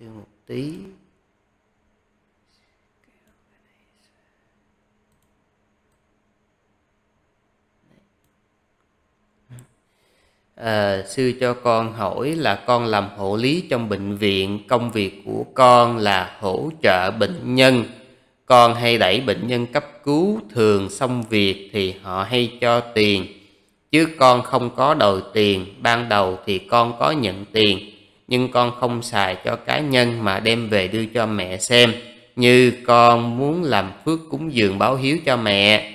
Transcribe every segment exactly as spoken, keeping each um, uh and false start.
siêu một tí. À, sư cho con hỏi là con làm hộ lý trong bệnh viện. Công việc của con là hỗ trợ bệnh nhân. Con hay đẩy bệnh nhân cấp cứu. Thường xong việc thì họ hay cho tiền, chứ con không có đòi tiền. Ban đầu thì con có nhận tiền, nhưng con không xài cho cá nhân mà đem về đưa cho mẹ xem, như con muốn làm phước cúng dường báo hiếu cho mẹ.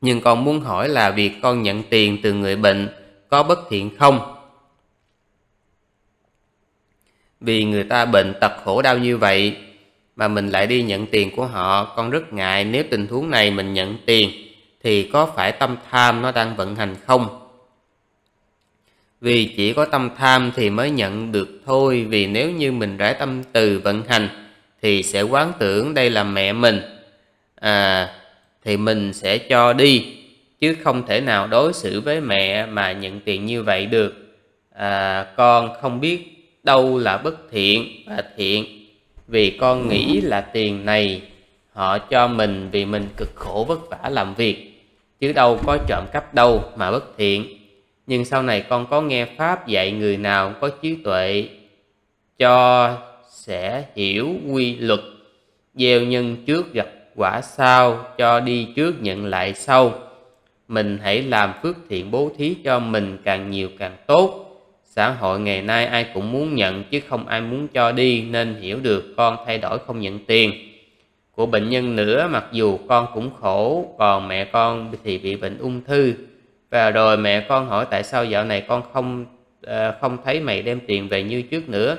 Nhưng con muốn hỏi là việc con nhận tiền từ người bệnh có bất thiện không? Vì người ta bệnh tật khổ đau như vậy mà mình lại đi nhận tiền của họ. Con rất ngại, nếu tình huống này mình nhận tiền thì có phải tâm tham nó đang vận hành không? Vì chỉ có tâm tham thì mới nhận được thôi. Vì nếu như mình rải tâm từ vận hành thì sẽ quán tưởng đây là mẹ mình, à, thì mình sẽ cho đi, chứ không thể nào đối xử với mẹ mà nhận tiền như vậy được. À, con không biết đâu là bất thiện và thiện, vì con nghĩ là tiền này họ cho mình vì mình cực khổ vất vả làm việc, chứ đâu có trộm cắp đâu mà bất thiện. Nhưng sau này con có nghe Pháp dạy người nào có trí tuệ cho sẽ hiểu quy luật, gieo nhân trước gặp quả sau, cho đi trước nhận lại sau. Mình hãy làm phước thiện bố thí cho mình càng nhiều càng tốt. Xã hội ngày nay ai cũng muốn nhận chứ không ai muốn cho đi, nên hiểu được con thay đổi không nhận tiền của bệnh nhân nữa. Mặc dù con cũng khổ, còn mẹ con thì bị bệnh ung thư. Và rồi mẹ con hỏi tại sao dạo này con không à, không thấy mày đem tiền về như trước nữa.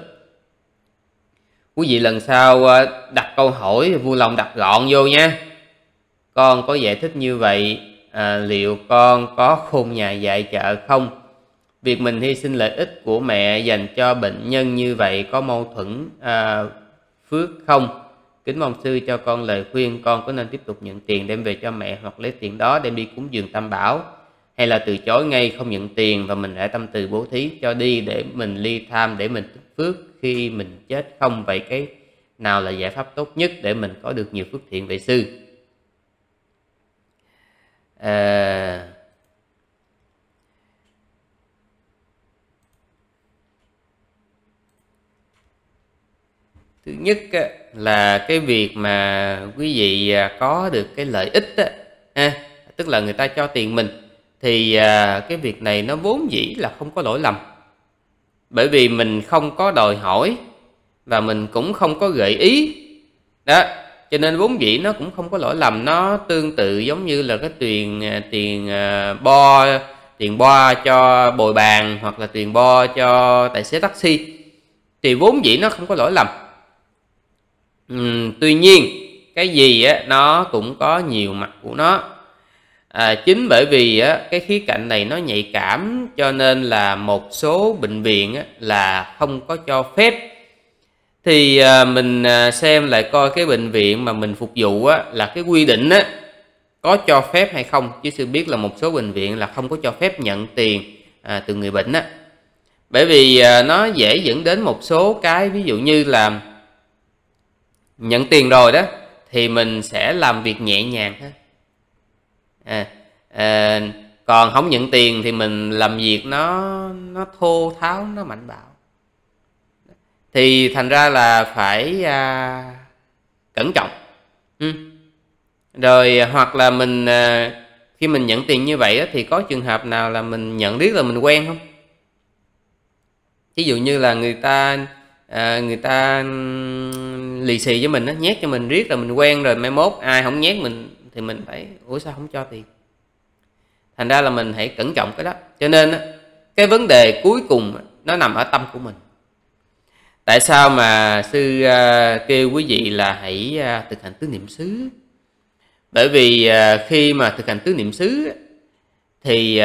Quý vị lần sau đặt câu hỏi vui lòng đặt gọn vô nha. Con có giải thích như vậy, à, liệu con có khôn nhà dạy chợ không? Việc mình hy sinh lợi ích của mẹ dành cho bệnh nhân như vậy có mâu thuẫn à, phước không? Kính mong sư cho con lời khuyên, con có nên tiếp tục nhận tiền đem về cho mẹ, hoặc lấy tiền đó đem đi cúng dường tam bảo, hay là từ chối ngay không nhận tiền và mình đã tâm từ bố thí cho đi để mình ly tham, để mình tích phước khi mình chết không? Vậy cái nào là giải pháp tốt nhất để mình có được nhiều phước thiện về sư? À... Thứ nhất là cái việc mà quý vị có được cái lợi ích đó, ha, tức là người ta cho tiền mình, thì cái việc này nó vốn dĩ là không có lỗi lầm. Bởi vì mình không có đòi hỏi và mình cũng không có gợi ý. Đó, cho nên vốn dĩ nó cũng không có lỗi lầm. Nó tương tự giống như là cái tiền tiền bo, tiền bo cho bồi bàn, hoặc là tiền bo cho tài xế taxi, thì vốn dĩ nó không có lỗi lầm. Uhm, tuy nhiên cái gì á, nó cũng có nhiều mặt của nó. À, chính bởi vì á, cái khía cạnh này nó nhạy cảm, cho nên là một số bệnh viện á, là không có cho phép. Thì à, mình xem lại coi cái bệnh viện mà mình phục vụ á, là cái quy định á, có cho phép hay không. Chứ sư biết là một số bệnh viện là không có cho phép nhận tiền à, từ người bệnh á. Bởi vì à, nó dễ dẫn đến một số cái, ví dụ như là nhận tiền rồi đó thì mình sẽ làm việc nhẹ nhàng ha. À, à, còn không nhận tiền thì mình làm việc nó nó thô tháo, nó mạnh bạo, thì thành ra là phải à, cẩn trọng. ừ. Rồi hoặc là mình à, khi mình nhận tiền như vậy đó, thì có trường hợp nào là mình nhận biết là mình quen không? Ví dụ như là người ta à, người ta lì xì với mình đó, nhét cho mình riết là mình quen rồi, mai mốt ai không nhét mình thì mình phải ủa sao không cho tiền. Thành ra là mình hãy cẩn trọng cái đó. Cho nên cái vấn đề cuối cùng nó nằm ở tâm của mình. Tại sao mà sư kêu quý vị là hãy thực hành tứ niệm xứ? Bởi vì khi mà thực hành tứ niệm xứ thì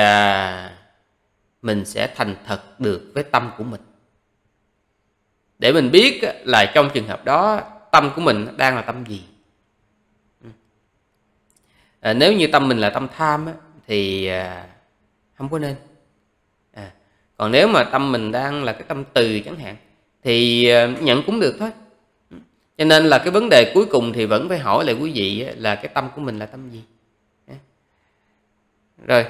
mình sẽ thành thật được với tâm của mình, để mình biết là trong trường hợp đó tâm của mình đang là tâm gì. À, nếu như tâm mình là tâm tham á, thì à, không có nên. à, Còn nếu mà tâm mình đang là cái tâm từ chẳng hạn, thì nhận cũng được thôi. Cho nên là cái vấn đề cuối cùng thì vẫn phải hỏi lại quý vị là cái tâm của mình là tâm gì. Rồi,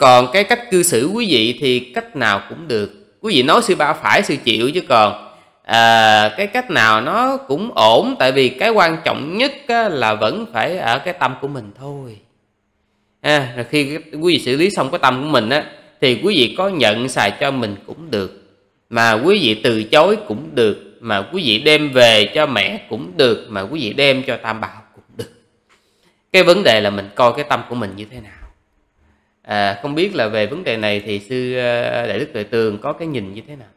còn cái cách cư xử quý vị thì cách nào cũng được. Quý vị nói sư ba phải sư chịu, chứ còn à, cái cách nào nó cũng ổn. Tại vì cái quan trọng nhất là vẫn phải ở cái tâm của mình thôi. À, rồi khi quý vị xử lý xong cái tâm của mình á, thì quý vị có nhận xài cho mình cũng được, mà quý vị từ chối cũng được, mà quý vị đem về cho mẹ cũng được, mà quý vị đem cho Tam Bảo cũng được. Cái vấn đề là mình coi cái tâm của mình như thế nào. À, không biết là về vấn đề này thì sư Đại Đức Tuệ Tường có cái nhìn như thế nào?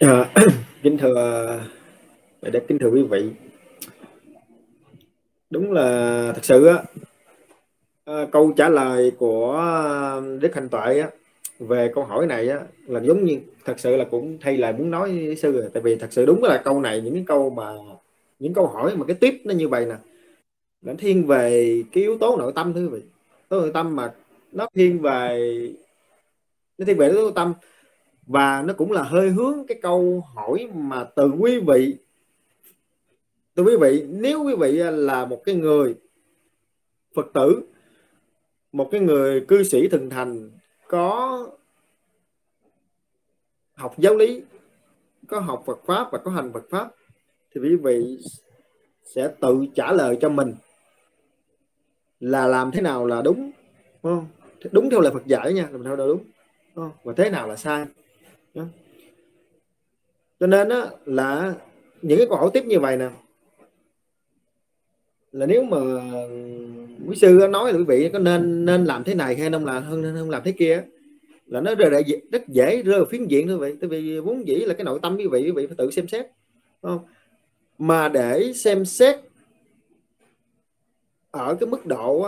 À, kính thưa Đại Đức, kính thưa quý vị, đúng là thật sự á, câu trả lời của Đức Hạnh Tuệ á về câu hỏi này á, là giống như thật sự là cũng thay lời muốn nói với sư rồi. Tại vì thật sự đúng là câu này, những cái câu mà những câu hỏi mà cái tiếp nó như vậy nè, nó thiên về cái yếu tố nội tâm thưa quý vị. Tố nội tâm mà nó thiên về nó thiên về yếu tố nội tâm, và nó cũng là hơi hướng cái câu hỏi mà từ quý vị từ quý vị nếu quý vị là một cái người Phật tử, một cái người cư sĩ thần thành, có học giáo lý, có học Phật Pháp và có hành Phật Pháp, thì quý vị sẽ tự trả lời cho mình là làm thế nào là đúng, không? Đúng theo lời Phật dạy nha, làm theo đó đúng, không? Và thế nào là sai. Cho nên đó là những cái câu hỏi tiếp như vậy nè, là nếu mà quý sư nói là quý vị có nên nên làm thế này hay không làm hơn nên không làm thế kia, là nó rất dễ, rất dễ rơi phiến diện thôi vậy. Tại vì vốn dĩ là cái nội tâm quý vị, quý vị phải tự xem xét, không? Mà để xem xét ở cái mức độ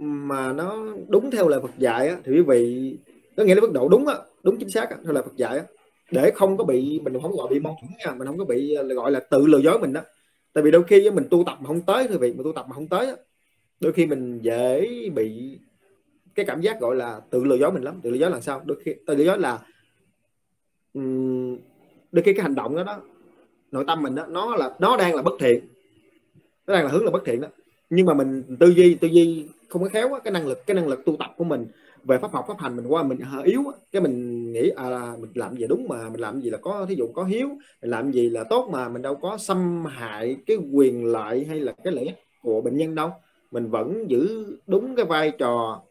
mà nó đúng theo lời Phật dạy thì quý vị có nghĩa là mức độ đúng đúng chính xác theo lời Phật dạy, để không có bị, mình không gọi bị mâu thuẫn nha, mình không có bị gọi là tự lừa dối mình đó. Tại vì đôi khi mình tu tập mà không tới, thì vì mình tu tập mà không tới, đôi khi mình dễ bị cái cảm giác gọi là tự lừa dối mình lắm. Tự lừa dối là sao? Đôi khi tự lừa dối là đôi khi cái hành động đó, đó nội tâm mình đó, nó là nó đang là bất thiện, nó đang là hướng là bất thiện đó, nhưng mà mình tư duy tư duy không có khéo á, cái năng lực cái năng lực tu tập của mình về pháp học pháp hành mình qua mình yếu á, cái mình nghĩ à là mình làm gì đúng, mà mình làm gì là có, thí dụ có hiếu, mình làm gì là tốt, mà mình đâu có xâm hại cái quyền lợi hay là cái lợi ích của bệnh nhân đâu, mình vẫn giữ đúng cái vai trò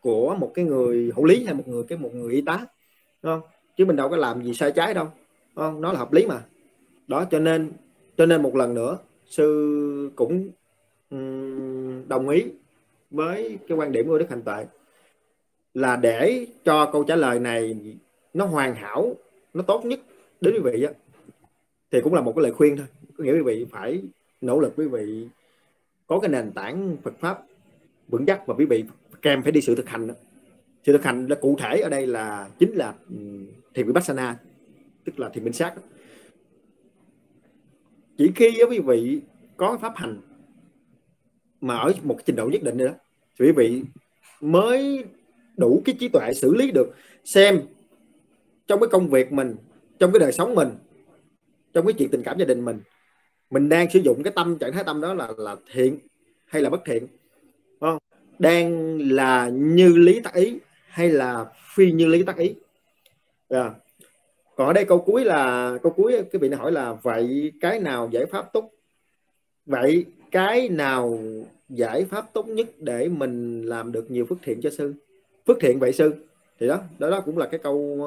của một cái người hữu lý hay một người cái một người y tá, không? Chứ mình đâu có làm gì sai trái đâu, không? Nó là hợp lý mà. Đó, cho nên cho nên một lần nữa sư cũng um, đồng ý với cái quan điểm của Đức Hạnh Tuệ, là để cho câu trả lời này nó hoàn hảo, nó tốt nhất đến quý vị á, thì cũng là một cái lời khuyên thôi. Có nghĩa quý vị phải nỗ lực, quý vị có cái nền tảng Phật Pháp vững chắc, và quý vị kèm phải đi sự thực hành đó. Sự thực hành là cụ thể ở đây là chính là thiền Vipassana, tức là thiền minh sát đó. Chỉ khi quý vị có pháp hành mà ở một cái trình độ nhất định nữa, thì quý vị mới đủ cái trí tuệ xử lý được, xem trong cái công việc mình, trong cái đời sống mình, trong cái chuyện tình cảm gia đình mình, mình đang sử dụng cái tâm, trạng thái tâm đó là là thiện hay là bất thiện, không? Đang là như lý tác ý hay là phi như lý tác ý. Yeah. Còn ở đây câu cuối là câu cuối quý vị hỏi là vậy cái nào giải pháp tốt, vậy cái nào giải pháp tốt nhất để mình làm được nhiều phước thiện cho sư, phước thiện vậy sư, thì đó đó đó cũng là cái câu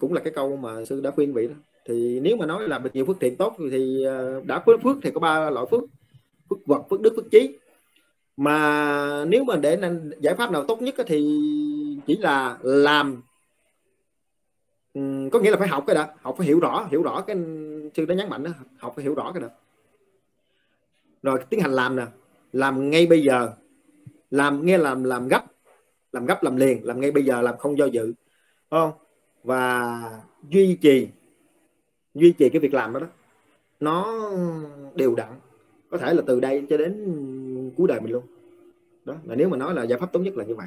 cũng là cái câu mà sư đã khuyên vị đó. Thì nếu mà nói là nhiều phước thiện tốt thì đã phước phước thì có ba loại phước: phước vật, phước đức, phước trí. Mà nếu mà để giải pháp nào tốt nhất thì chỉ là làm, có nghĩa là phải học cái đó, học phải hiểu rõ, hiểu rõ cái sư đã nhấn mạnh đó, học phải hiểu rõ cái đó. Rồi tiến hành làm nè, làm ngay bây giờ, làm nghe làm làm gấp, làm gấp làm liền, làm ngay bây giờ, làm không do dự, không? Và duy trì duy trì cái việc làm đó, đó nó đều đặn, có thể là từ đây cho đến cuối đời mình luôn. Đó là nếu mà nói là giải pháp tốt nhất là như vậy.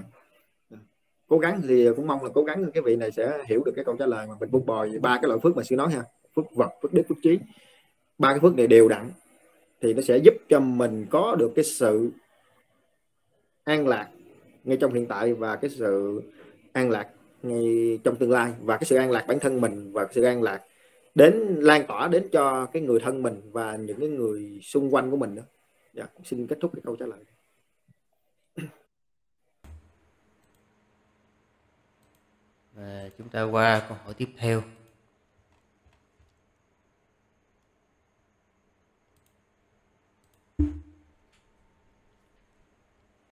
cố gắng, thì cũng mong là cố gắng cái vị này sẽ hiểu được cái câu trả lời mà mình buông bồi ba cái loại phước mà sư nói ha, phước vật, phước đức, phước trí. Ba cái phước này đều đặn thì nó sẽ giúp cho mình có được cái sự an lạc ngay trong hiện tại, và cái sự an lạc ngay trong tương lai, và cái sự an lạc bản thân mình, và cái sự an lạc đến lan tỏa đến cho cái người thân mình và những cái người xung quanh của mình nữa. Dạ, xin kết thúc cái câu trả lời. Và chúng ta qua câu hỏi tiếp theo.